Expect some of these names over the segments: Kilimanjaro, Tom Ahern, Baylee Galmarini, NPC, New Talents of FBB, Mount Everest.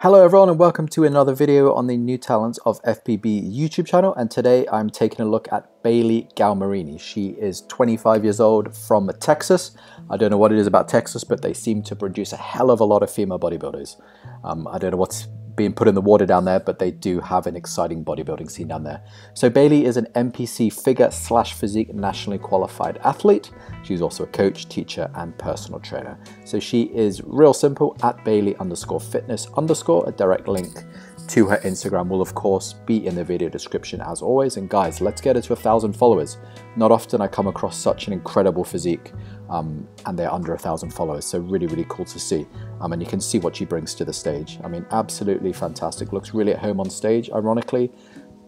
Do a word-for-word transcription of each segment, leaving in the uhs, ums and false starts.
Hello everyone and welcome to another video on the New Talents of F B B YouTube channel, and today I'm taking a look at Baylee Galmarini. She is twenty-five years old from Texas. I don't know what it is about Texas, but they seem to produce a hell of a lot of female bodybuilders. Um, I don't know what's being put in the water down there, but they do have an exciting bodybuilding scene down there. So Baylee is an N P C figure slash physique nationally qualified athlete. She's also a coach, teacher, and personal trainer. So she is real simple at Baylee underscore fitness underscore. A direct link to her Instagram will of course be in the video description as always. And guys, let's get her to a thousand followers. Not often I come across such an incredible physique, um, and they're under a thousand followers. So really, really cool to see. Um, and you can see what she brings to the stage. I mean, absolutely fantastic. Looks really at home on stage, ironically.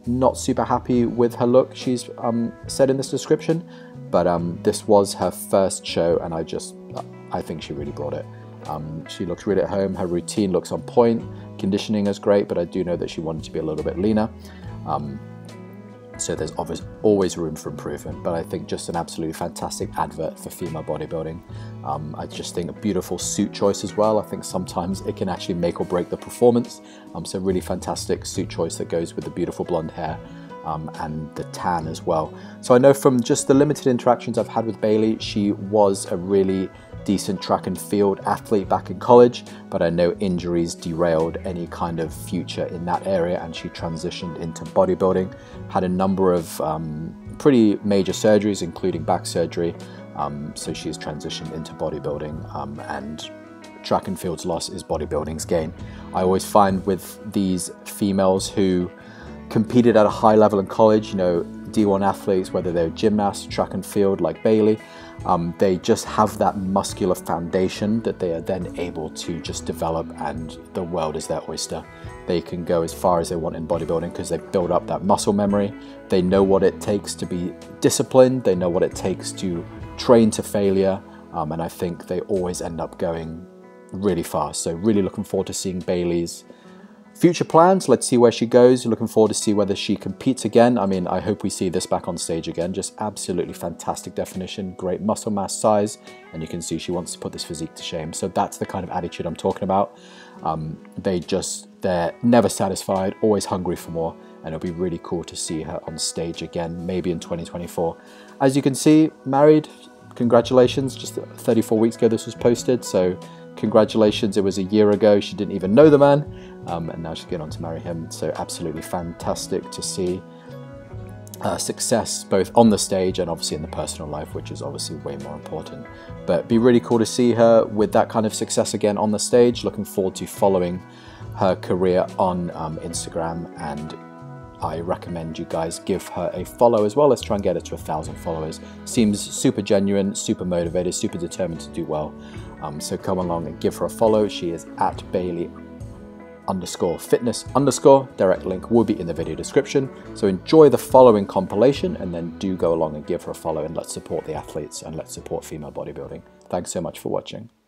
Not super happy with her look, she's um, said in this description, but um, this was her first show and I just, I think she really brought it. Um, she looks really at home, her routine looks on point, conditioning is great, but I do know that she wanted to be a little bit leaner. Um, So there's obviously always room for improvement, but I think just an absolutely fantastic advert for female bodybuilding. Um, I just think a beautiful suit choice as well. I think sometimes it can actually make or break the performance. Um, so really fantastic suit choice that goes with the beautiful blonde hair um, and the tan as well. So I know from just the limited interactions I've had with Baylee, she was a really decent track and field athlete back in college, but I know injuries derailed any kind of future in that area, and she transitioned into bodybuilding, had a number of um, pretty major surgeries, including back surgery, um, so she's transitioned into bodybuilding, um, and track and field's loss is bodybuilding's gain. I always find with these females who competed at a high level in college, you know, D one athletes, whether they're gymnasts, track and field like Baylee, um, they just have that muscular foundation that they are then able to just develop, and the world is their oyster. They can go as far as they want in bodybuilding because they've built up that muscle memory. They know what it takes to be disciplined. They know what it takes to train to failure. Um, and I think they always end up going really fast. So really looking forward to seeing Baylee's future plans. Let's see where she goes. Looking forward to see whether she competes again. I mean, I hope we see this back on stage again. Just absolutely fantastic definition, great muscle mass size, and you can see she wants to put this physique to shame. So that's the kind of attitude I'm talking about. Um, they just, they're never satisfied, always hungry for more, and it'll be really cool to see her on stage again, maybe in twenty twenty-four. As you can see, married, congratulations. Just thirty-four weeks ago this was posted, so congratulations, it was a year ago. She didn't even know the man, um, and now she's going on to marry him. So absolutely fantastic to see uh, success both on the stage and obviously in the personal life, which is obviously way more important. But it'd be really cool to see her with that kind of success again on the stage. Looking forward to following her career on um, Instagram, and I recommend you guys give her a follow as well. Let's try and get her to a thousand followers. Seems super genuine, super motivated, super determined to do well. Um, so come along and give her a follow. She is at Baylee underscore fitness underscore. Direct link will be in the video description. So enjoy the following compilation, and then do go along and give her a follow, and let's support the athletes and let's support female bodybuilding. Thanks so much for watching.